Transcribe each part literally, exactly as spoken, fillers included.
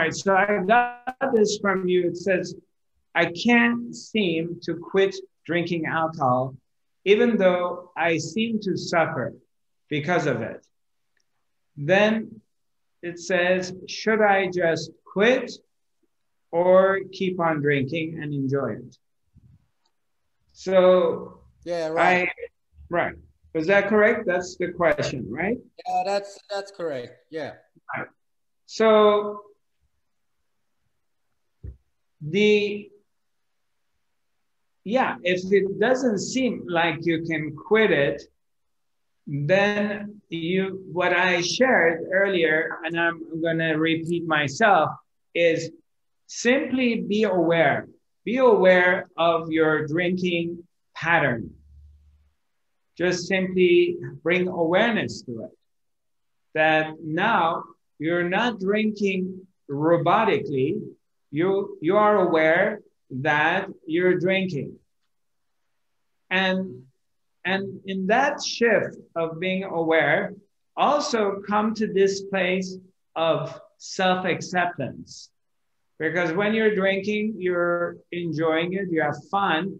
right, so I got this from you. It says, I can't seem to quit drinking alcohol, even though I seem to suffer because of it. Then it says, should I just quit or keep on drinking and enjoy it? So yeah, right. I, right. Is that correct? That's the question, right? Yeah, that's that's correct. Yeah. Right. So the yeah, if it doesn't seem like you can quit it, then you what I shared earlier, and I'm gonna repeat myself, is simply be aware. Be aware of your drinking pattern. Just simply bring awareness to it. That now you're not drinking robotically. You, you are aware that you're drinking. And, and in that shift of being aware, also come to this place of self-acceptance. Because when you're drinking, you're enjoying it, you have fun.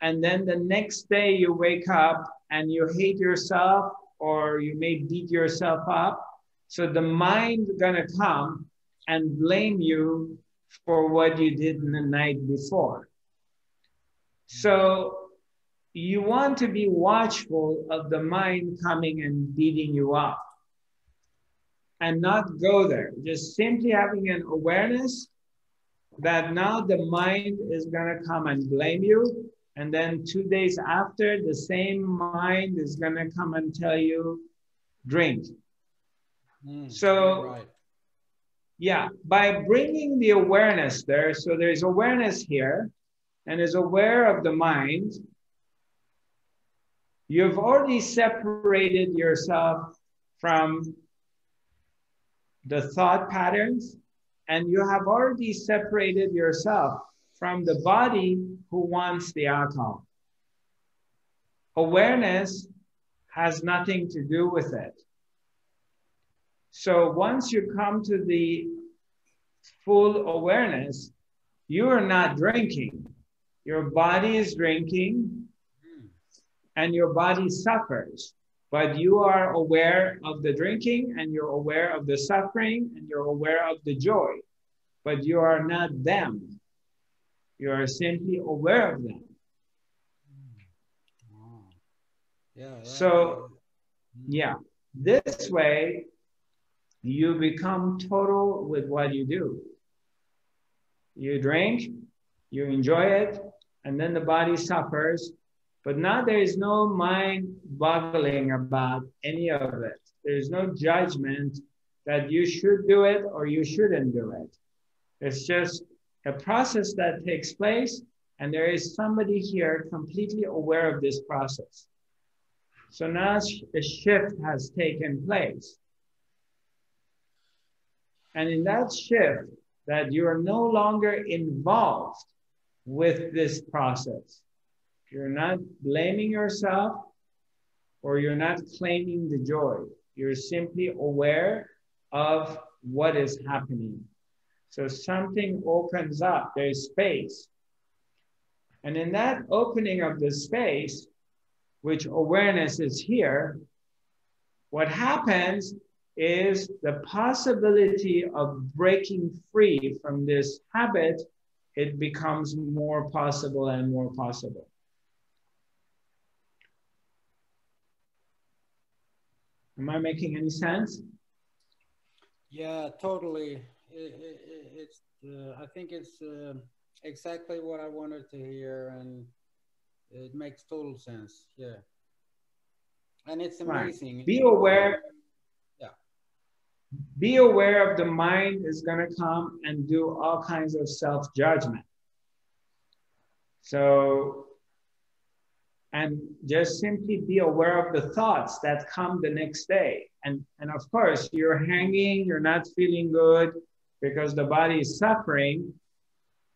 And then the next day you wake up and you hate yourself, or you may beat yourself up. So the mind's gonna come and blame you for what you did the night before. So you want to be watchful of the mind coming and beating you up and not go there. Just simply having an awareness that now the mind is gonna come and blame you. And then two days after, the same mind is gonna come and tell you, drink. Mm, so, right. yeah, by bringing the awareness there, so there's awareness here and is aware of the mind, you've already separated yourself from the thought patterns, and you have already separated yourself from the body who wants the alcohol. Awareness has nothing to do with it. So once you come to the full awareness, you are not drinking. Your body is drinking and your body suffers, but you are aware of the drinking and you're aware of the suffering and you're aware of the joy, but you are not them. You are simply aware of them. Wow. Yeah, right. So, yeah, this way you become total with what you do. You drink, you enjoy it, and then the body suffers. But now there is no mind boggling about any of it. There is no judgment that you should do it or you shouldn't do it. It's just a process that takes place, and there is somebody here completely aware of this process. So now a shift has taken place. And in that shift, that you are no longer involved with this process. You're not blaming yourself, or you're not claiming the joy. You're simply aware of what is happening. So something opens up, there's space. And in that opening of the space, which awareness is here, what happens is the possibility of breaking free from this habit, it becomes more possible and more possible. Am I making any sense? Yeah, totally. It, it, it's, uh, I think it's uh, exactly what I wanted to hear, and it makes total sense. Yeah, and it's amazing. Right. Be aware. Yeah. Be aware of the mind is going to come and do all kinds of self-judgment. So, and just simply be aware of the thoughts that come the next day, and and of course you're hanging, you're not feeling good, because the body is suffering.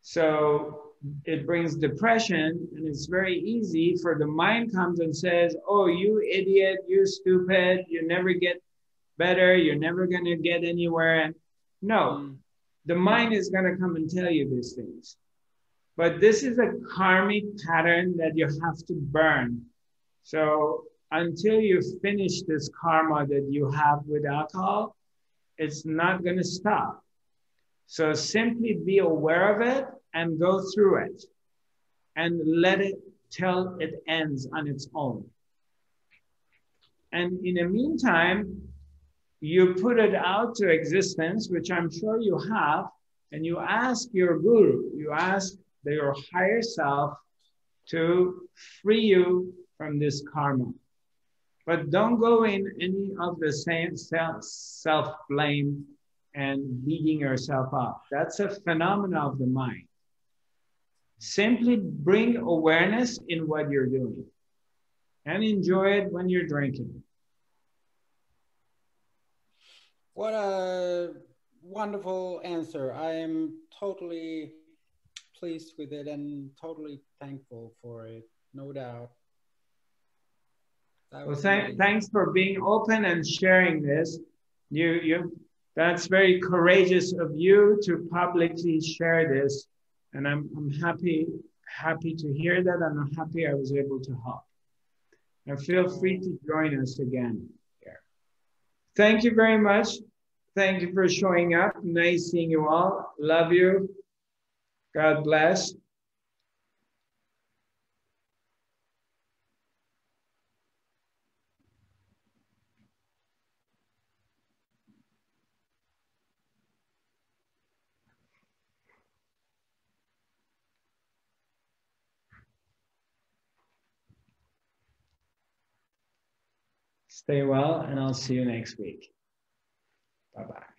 So it brings depression, and it's very easy for the mind comes and says, oh, you idiot, you stupid, you never get better, you're never gonna get anywhere. And no, The mind is going to come and tell you these things. But this is a karmic pattern that you have to burn. So until you finish this karma that you have with alcohol, it's not going to stop. So simply be aware of it and go through it and let it till it ends on its own. And in the meantime, you put it out to existence, which I'm sure you have, and you ask your guru, you ask your higher self to free you from this karma. But don't go in any of the same self-blame and beating yourself up. That's a phenomena of the mind. Simply bring awareness in what you're doing and enjoy it when you're drinking. What a wonderful answer. I am totally pleased with it and totally thankful for it, no doubt. Well, thank, thanks for being open and sharing this. You, you, that's very courageous of you to publicly share this. And I'm, I'm happy, happy to hear that, and I'm happy I was able to help. And feel free to join us again here. Thank you very much. Thank you for showing up. Nice seeing you all. Love you. God bless. Stay well, and I'll see you next week. Bye-bye.